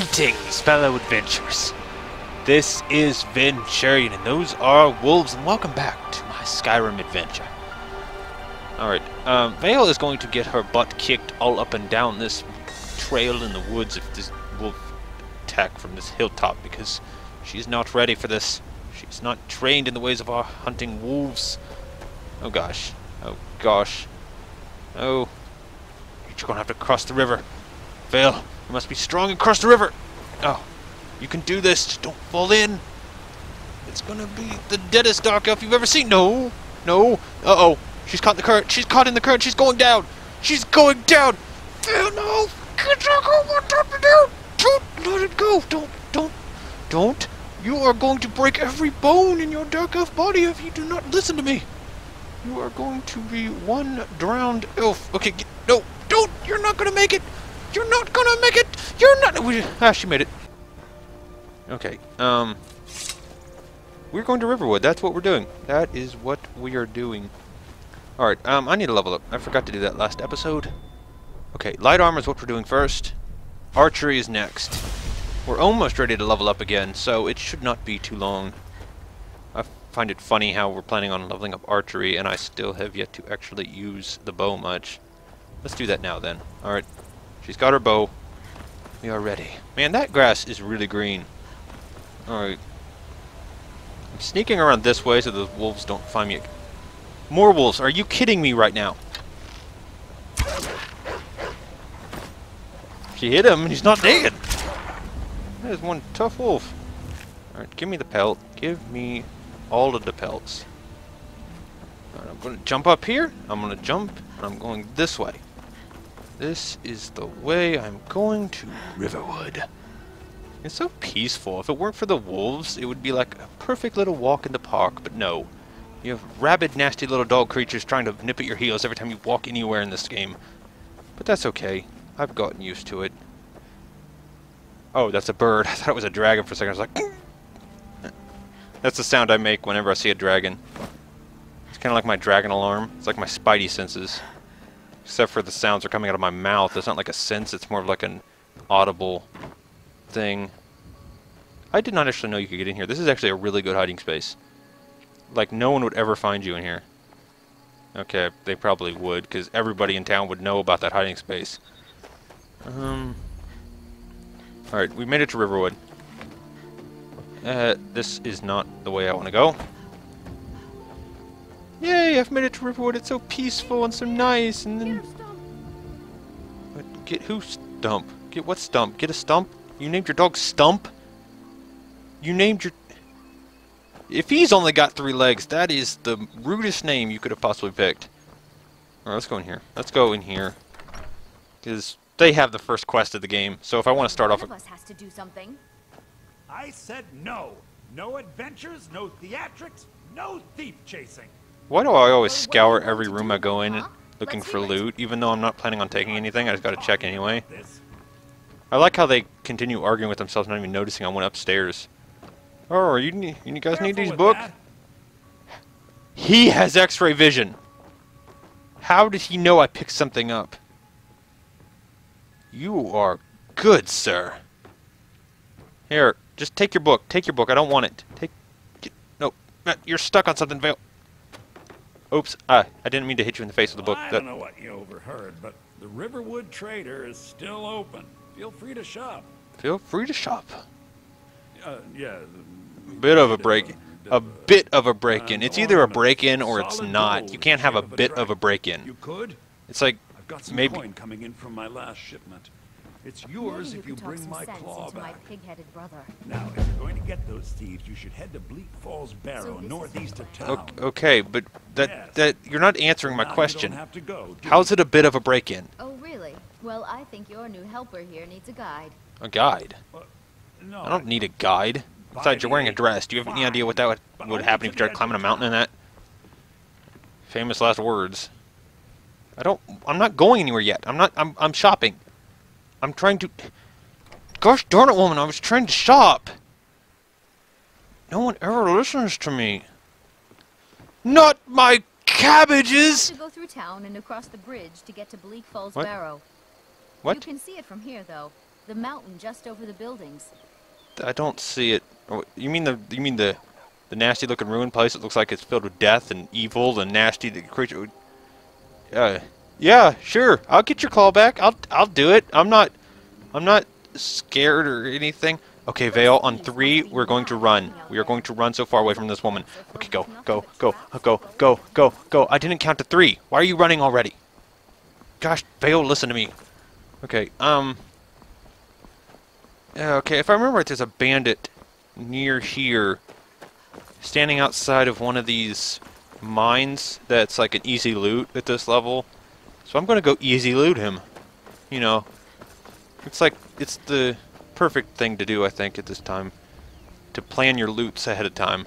Greetings, fellow adventurers. This is Venturian, and those are wolves, and welcome back to my Skyrim adventure. Alright, Vahl is going to get her butt kicked all up and down this trail in the woods if this wolf attack from this hilltop, because she's not ready for this. She's not trained in the ways of our hunting wolves. Oh gosh. Oh gosh. Oh. You're gonna have to cross the river. Vahl, you must be strong and cross the river. Oh. You can do this. Just don't fall in. It's gonna be the deadest Dark Elf you've ever seen. No. No. Uh-oh. She's caught in the current. She's caught in the current. She's going down. She's going down. Vahl, no. Get your girl. What time to do? Don't let it go. Don't. You are going to break every bone in your Dark Elf body if you do not listen to me. You are going to be one drowned elf. Okay, get, no, don't! You're not gonna make it! You're not gonna make it! You're not... she made it. Okay, we're going to Riverwood. That's what we're doing. That is what we are doing. Alright, I need to level up. I forgot to do that last episode. Okay, light armor is what we're doing first. Archery is next. We're almost ready to level up again, so it should not be too long. I find it funny how we're planning on leveling up archery, and I still have yet to actually use the bow much. Let's do that now, then. Alright. She's got her bow. We are ready. Man, that grass is really green. Alright. I'm sneaking around this way so the wolves don't find me. More wolves! Are you kidding me right now? She hit him, and he's not dead! That is one tough wolf. Alright, give me the pelt. Give me all of the pelts. Alright, I'm going to jump up here. I'm going to jump, and I'm going this way. This is the way I'm going to Riverwood. It's so peaceful. If it weren't for the wolves, it would be like a perfect little walk in the park, but no. You have rabid, nasty little dog creatures trying to nip at your heels every time you walk anywhere in this game. But that's okay. I've gotten used to it. Oh, that's a bird. I thought it was a dragon for a second. I was like... That's the sound I make whenever I see a dragon. It's kind of like my dragon alarm. It's like my spidey senses. Except for the sounds are coming out of my mouth. It's not like a sense. It's more of like an audible thing. I did not actually know you could get in here. This is actually a really good hiding space. Like, no one would ever find you in here. Okay, they probably would, because everybody in town would know about that hiding space. Alright, we made it to Riverwood. This is not the way I want to go. Yay, I've made it to Riverwood. It's so peaceful and so nice, and then... Get who Stump? Get what Stump? Get a Stump? You named your dog Stump? You named your... If he's only got 3 legs, that is the rudest name you could have possibly picked. Alright, let's go in here. Let's go in here. Because... They have the first quest of the game, so if I want to start off... One of us has to do something. I said no. No adventures, no theatrics, no thief chasing. Why do I always scour every room I go in looking for loot, even though I'm not planning on taking anything? I just gotta check anyway. I like how they continue arguing with themselves, not even noticing I went upstairs. Oh, you guys need these books? He has x-ray vision. How did he know I picked something up? You are good, sir. Here, just take your book. Take your book. I don't want it. No, you're stuck on something, Vahl. Oops, I didn't mean to hit you in the face with the book. Well, I don't know what you overheard, but the Riverwood Trader is still open. Feel free to shop. Feel free to shop. Yeah. Bit of a break-in. A bit of a break-in. It's either a break-in or it's not. You can't have a bit of a break-in. You could. It's like... Got some coin coming in from my last shipment. It's yours if you bring my claw back. Now, if you're going to get those thieves, you should head to Bleak Falls Barrow, northeast of town. Okay, but that you're not answering my question. How's it a bit of a break-in? Oh, really? Well, I think your new helper here needs a guide. A guide? No, I don't need a guide. Besides, you're wearing a dress. Do you have any idea what that would happen if you tried climbing a mountain in that? Famous last words. I'm not going anywhere yet. I'm shopping. I'm trying to... Gosh darn it, woman, I was trying to shop. No one ever listens to me. Not my cabbages! You have to go through town and across the bridge to get to Bleak Falls Barrow. What? You can see it from here, though. The mountain just over the buildings. I don't see it. You mean the nasty looking ruined place that looks like it's filled with death and evil and nasty creature? Yeah, sure. I'll get your claw back. I'll do it. I'm not scared or anything. Okay, Vahl, on 3, we're going to run. We are going to run so far away from this woman. Okay, go, go, go, go, go, go, go. I didn't count to 3. Why are you running already? Gosh, Vahl, listen to me. Okay, okay, if I remember right, there's a bandit near here standing outside of one of these mines that's like an easy loot at this level. So I'm going to go easy loot him. You know, it's like, it's the perfect thing to do, I think, at this time. To plan your loots ahead of time.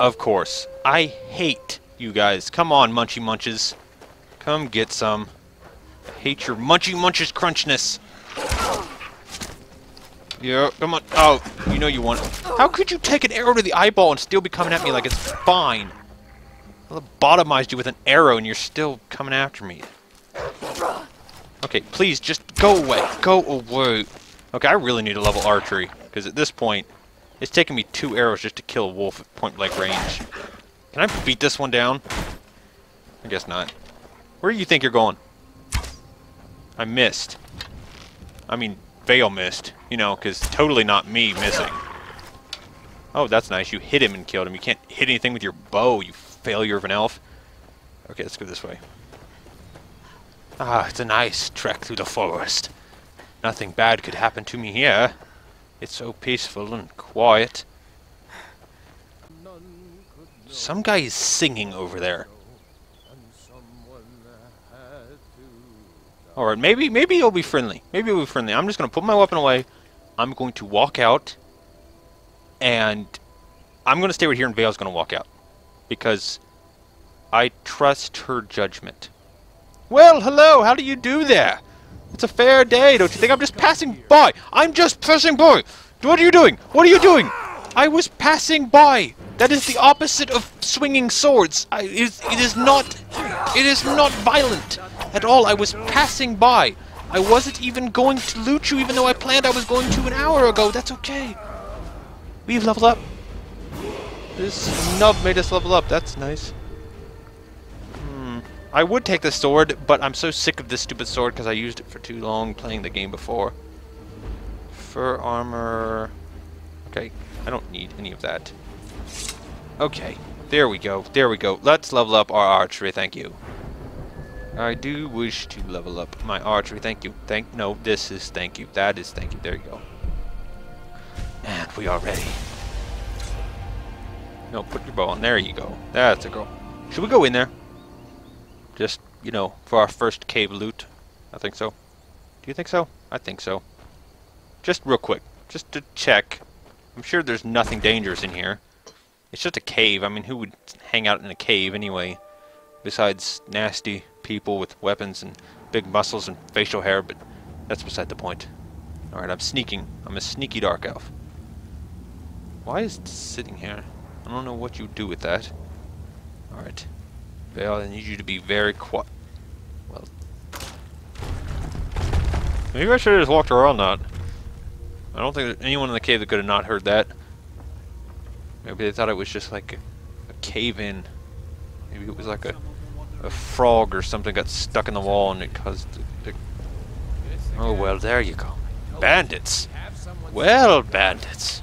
Of course. I hate you guys. Come on, Munchy Munches. Come get some. I hate your Munchy Munches crunchness. Yeah, come on. Oh, you know you want it. How could you take an arrow to the eyeball and still be coming at me like it's fine? I lobotomized you with an arrow and you're still coming after me. Okay, please, just go away. Go away. Okay, I really need to level archery, because at this point, it's taking me 2 arrows just to kill a wolf at point-blank range. Can I beat this one down? I guess not. Where do you think you're going? I missed. I mean, Vahl missed. You know, because totally not me missing. Oh, that's nice. You hit him and killed him. You can't hit anything with your bow, you failure of an elf. Okay, let's go this way. Ah, it's a nice trek through the forest. Nothing bad could happen to me here. It's so peaceful and quiet. Some guy is singing over there. Alright, maybe he'll be friendly. Maybe he'll be friendly. I'm just going to put my weapon away. I'm going to walk out. And I'm going to stay right here and Vahl's going to walk out. Because I trust her judgment. Well, hello, how do you do there? It's a fair day, don't you think? I'm just passing by. I'm just passing by. What are you doing? What are you doing? I was passing by. That is the opposite of swinging swords. It is not violent at all. I was passing by. I wasn't even going to loot you, even though I planned I was going to an hour ago. That's okay. We've leveled up. This nub made us level up. That's nice. I would take the sword, but I'm so sick of this stupid sword because I used it for too long playing the game before. Fur armor. Okay, I don't need any of that. Okay, there we go, there we go. Let's level up our archery, thank you. I do wish to level up my archery, thank you. No, this is thank you, that is thank you, there you go. And we are ready. No, put your bow on, there you go. That's a girl. Should we go in there? Just, you know, for our first cave loot. I think so. Do you think so? I think so. Just real quick. Just to check. I'm sure there's nothing dangerous in here. It's just a cave. I mean, who would hang out in a cave anyway? Besides nasty people with weapons and big muscles and facial hair, but that's beside the point. Alright, I'm sneaking. I'm a sneaky dark elf. Why is it sitting here? I don't know what you do with that. Alright. Vahl, I need you to be very quiet. Well, maybe I should have just walked around that. I don't think there's anyone in the cave that could have not heard that. Maybe they thought it was just like a cave-in. Maybe it was like a frog or something got stuck in the wall and it caused... Oh, well, there you go. Bandits! Well, bandits!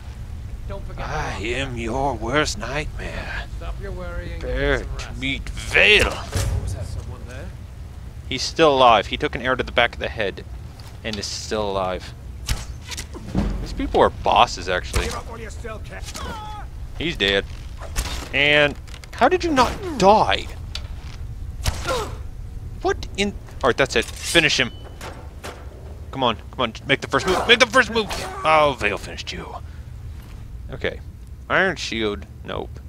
I am your worst nightmare. Prepare to meet Vahl. He's still alive. He took an arrow to the back of the head and is still alive. These people are bosses, actually. He's dead. And how did you not die? What in... Alright, that's it. Finish him. Come on. Come on. Make the first move. Make the first move. Oh, Vahl finished you. Okay. Iron shield. Nope.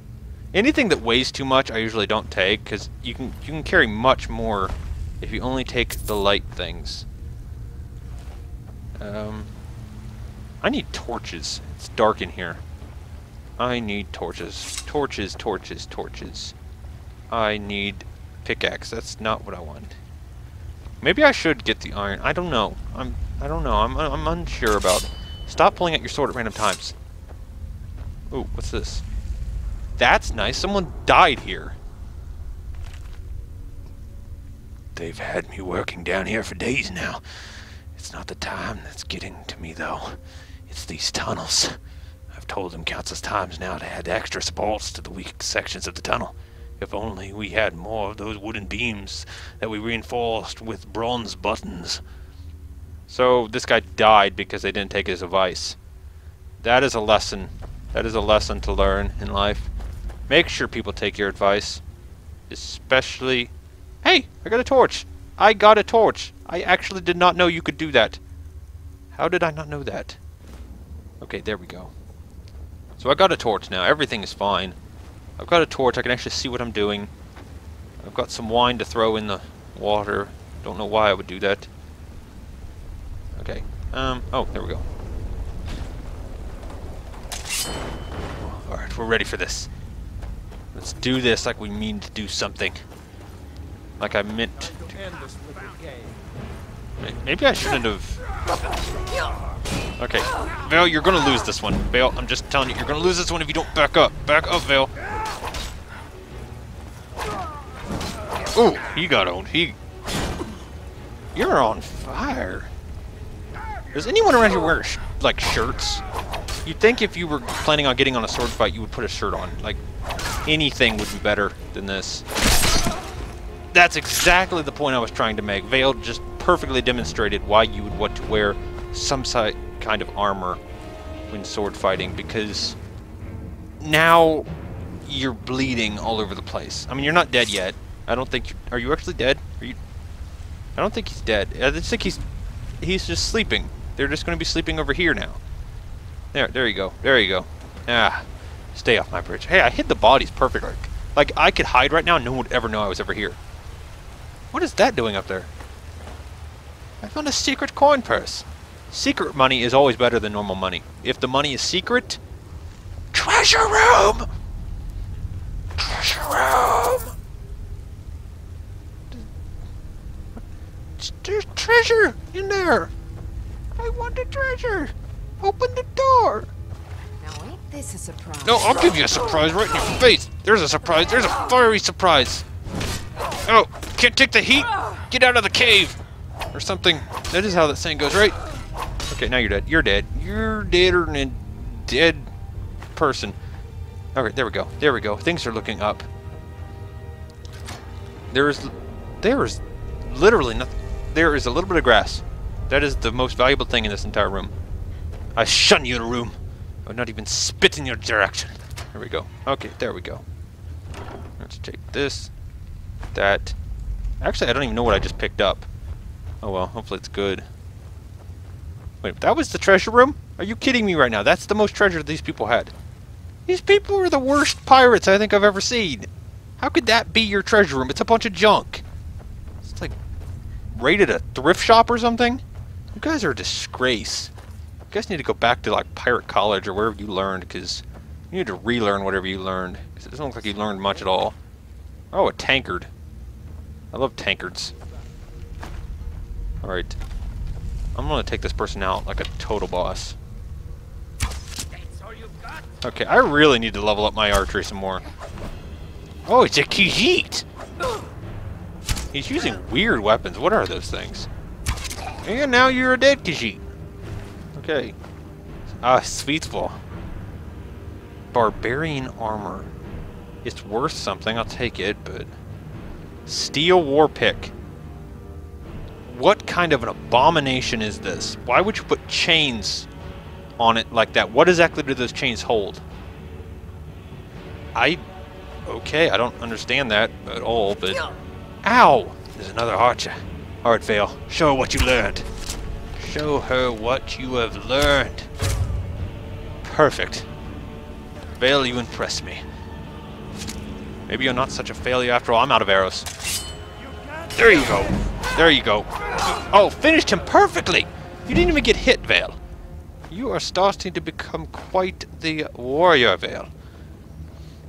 Anything that weighs too much I usually don't take, because you can carry much more if you only take the light things. I need torches. It's dark in here. I need torches. Torches, torches, torches. I need pickaxe. That's not what I want. Maybe I should get the iron. I don't know. I'm unsure about it. Stop pulling out your sword at random times. Ooh, what's this? That's nice. Someone died here. They've had me working down here for days now. It's not the time that's getting to me, though. It's these tunnels. I've told them countless times now to add extra supports to the weak sections of the tunnel. If only we had more of those wooden beams that we reinforced with bronze buttons. So this guy died because they didn't take his advice. That is a lesson. That is a lesson to learn in life. Make sure people take your advice. Especially... Hey! I got a torch! I got a torch! I actually did not know you could do that. How did I not know that? Okay, there we go. So I got a torch now. Everything is fine. I've got a torch. I can actually see what I'm doing. I've got some wine to throw in the water. Don't know why I would do that. Okay. Oh, there we go. Alright, we're ready for this. Let's do this like we mean to do something. Like I meant to. Maybe I shouldn't have... Okay. Vahl, you're going to lose this one. Vahl, I'm just telling you, you're going to lose this one if you don't back up. Back up, Vahl. Ooh, he got owned. He... You're on fire. Does anyone around here wear, like, shirts? You'd think if you were planning on getting on a sword fight, you would put a shirt on. Like, anything would be better than this. That's exactly the point I was trying to make. Vahl just perfectly demonstrated why you would want to wear some kind of armor when sword fighting, because now you're bleeding all over the place. I mean, you're not dead yet. I don't think... Are you actually dead? Are you? I don't think he's dead. I just think he's just sleeping. They're just going to be sleeping over here now. There you go. There you go. Ah, stay off my bridge. Hey, I hit the bodies perfect. Like, I could hide right now and no one would ever know I was ever here. What is that doing up there? I found a secret coin purse. Secret money is always better than normal money. If the money is secret... Treasure room! Treasure room! There's treasure in there! I want the treasure! Open the door! Now ain't this a surprise? No, I'll give you a surprise right in your face! There's a surprise! There's a fiery surprise! Oh, can't take the heat! Get out of the cave! Or something. That is how that saying goes, right? Okay, now you're dead. You're dead. You're deader than a dead person. Alright, there we go. There we go. Things are looking up. There is literally nothing. There is a little bit of grass. That is the most valuable thing in this entire room. I shun you in a room. I would not even spit in your direction. There we go. Okay, there we go. Let's take this. That. Actually, I don't even know what I just picked up. Oh well, hopefully it's good. Wait, that was the treasure room? Are you kidding me right now? That's the most treasure these people had. These people are the worst pirates I think I've ever seen. How could that be your treasure room? It's a bunch of junk. It's like raided a thrift shop or something? You guys are a disgrace. You guys need to go back to like pirate college or wherever you learned, because you need to relearn whatever you learned. Because it doesn't look like you learned much at all. Oh, a tankard. I love tankards. Alright. I'm gonna take this person out like a total boss. Okay, I really need to level up my archery some more. Oh, it's a Khajiit! He's using weird weapons. What are those things? And now you're a dead Khajiit. Okay. Ah, sweetful. Barbarian armor. It's worth something, I'll take it, but... Steel war pick. What kind of an abomination is this? Why would you put chains on it like that? What exactly do those chains hold? Okay, I don't understand that at all, but... Ow! There's another archer. Alright, Vahl, show her what you learned. Show her what you have learned. Perfect. Vahl, you impress me. Maybe you're not such a failure after all. I'm out of arrows. There you go. There you go. Oh, finished him perfectly! You didn't even get hit, Vahl. You are starting to become quite the warrior, Vahl.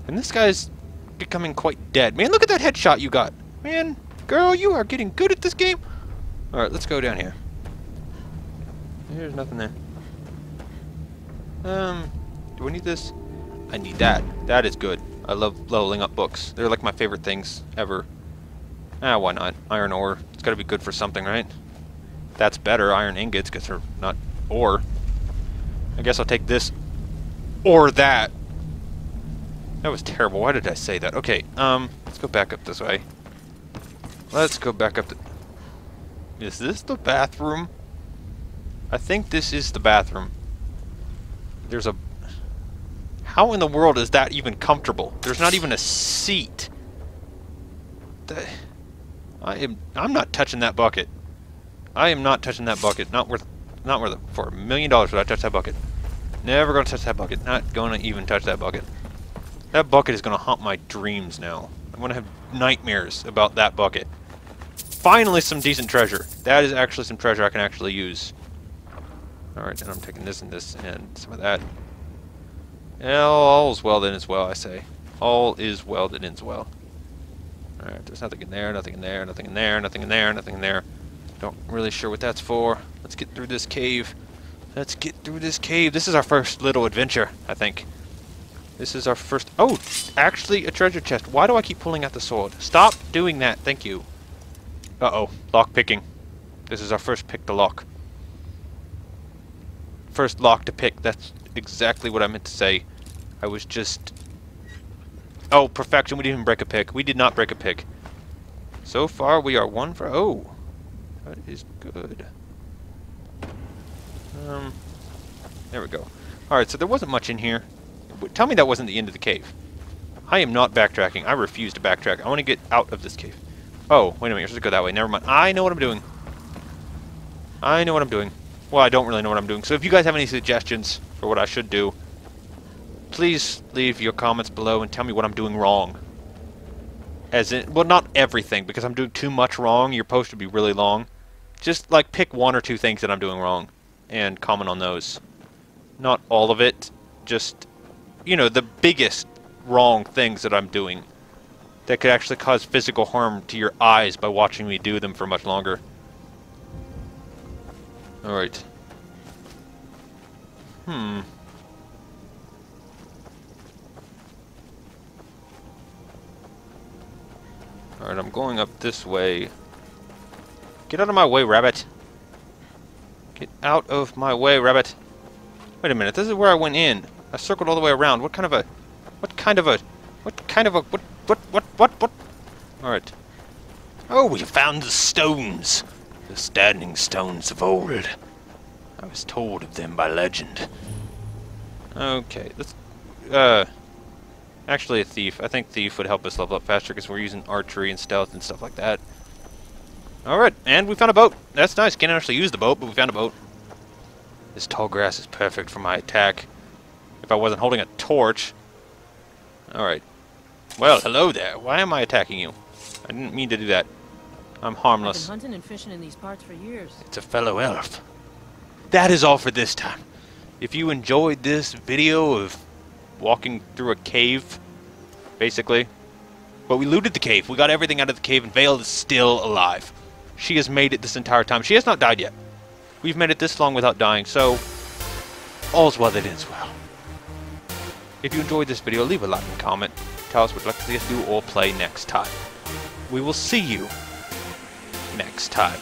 And this guy's becoming quite dead. Man, look at that headshot you got. Man, girl, you are getting good at this game. Alright, let's go down here. There's nothing there. Do we need this? I need that. That is good. I love leveling up books. They're like my favorite things ever. Ah, why not? Iron ore. It's gotta be good for something, right? That's better. Iron ingots, because they're not ore. I guess I'll take this or that. That was terrible. Why did I say that? Okay, let's go back up this way. Let's go back up. Is this the bathroom? I think this is the bathroom. There's a... How in the world is that even comfortable? There's not even a seat. I'm not touching that bucket. I am not touching that bucket. Not worth it. For $1 million would I touch that bucket. Never gonna touch that bucket. Not gonna even touch that bucket. That bucket is gonna haunt my dreams now. I'm gonna have nightmares about that bucket. Finally some decent treasure. That is actually some treasure I can actually use. Alright, then I'm taking this and this and some of that. All's well that ends well, I say. All is well that ends well. Alright, there's nothing in there, nothing in there, nothing in there, nothing in there, nothing in there. Don't really sure what that's for. Let's get through this cave. Let's get through this cave. This is our first little adventure, I think. This is our first... Oh! Actually, a treasure chest. Why do I keep pulling out the sword? Stop doing that, thank you. Uh-oh. Lock picking. This is our first pick to lock. First lock to pick. That's exactly what I meant to say. I was just... Oh, perfection. We didn't even break a pick. We did not break a pick. So far, we are 1 for... Oh! That is good. There we go. Alright, so there wasn't much in here. Tell me that wasn't the end of the cave. I am not backtracking. I refuse to backtrack. I want to get out of this cave. Oh, wait a minute. You're supposed to go that way. Never mind. I know what I'm doing. I know what I'm doing. Well, I don't really know what I'm doing. So if you guys have any suggestions for what I should do, please leave your comments below and tell me what I'm doing wrong. As in, well, not everything, because I'm doing too much wrong. Your post would be really long. Just, like, pick 1 or 2 things that I'm doing wrong and comment on those. Not all of it. Just... you know, the biggest wrong things that I'm doing that could actually cause physical harm to your eyes by watching me do them for much longer. Alright. Alright, I'm going up this way. Get out of my way, rabbit. Get out of my way, rabbit. Wait a minute, this is where I went in. I circled all the way around. What? Alright. Oh, we found the stones. The standing stones of old. I was told of them by legend. Okay, let's, actually a thief. I think thief would help us level up faster because we're using archery and stealth and stuff like that. Alright, and we found a boat. That's nice. Can't actually use the boat, but we found a boat. This tall grass is perfect for my attack. If I wasn't holding a torch. Alright. Well, hello there. Why am I attacking you? I didn't mean to do that. I'm harmless. I've been hunting and fishing in these parts for years. It's a fellow elf. That is all for this time. If you enjoyed this video of walking through a cave, basically. But we looted the cave. We got everything out of the cave, and Vahl is still alive. She has made it this entire time. She has not died yet. We've made it this long without dying, so... all's well that ends well. If you enjoyed this video, leave a like and comment. Tell us what you'd like to see us do or play next time. We will see you next time.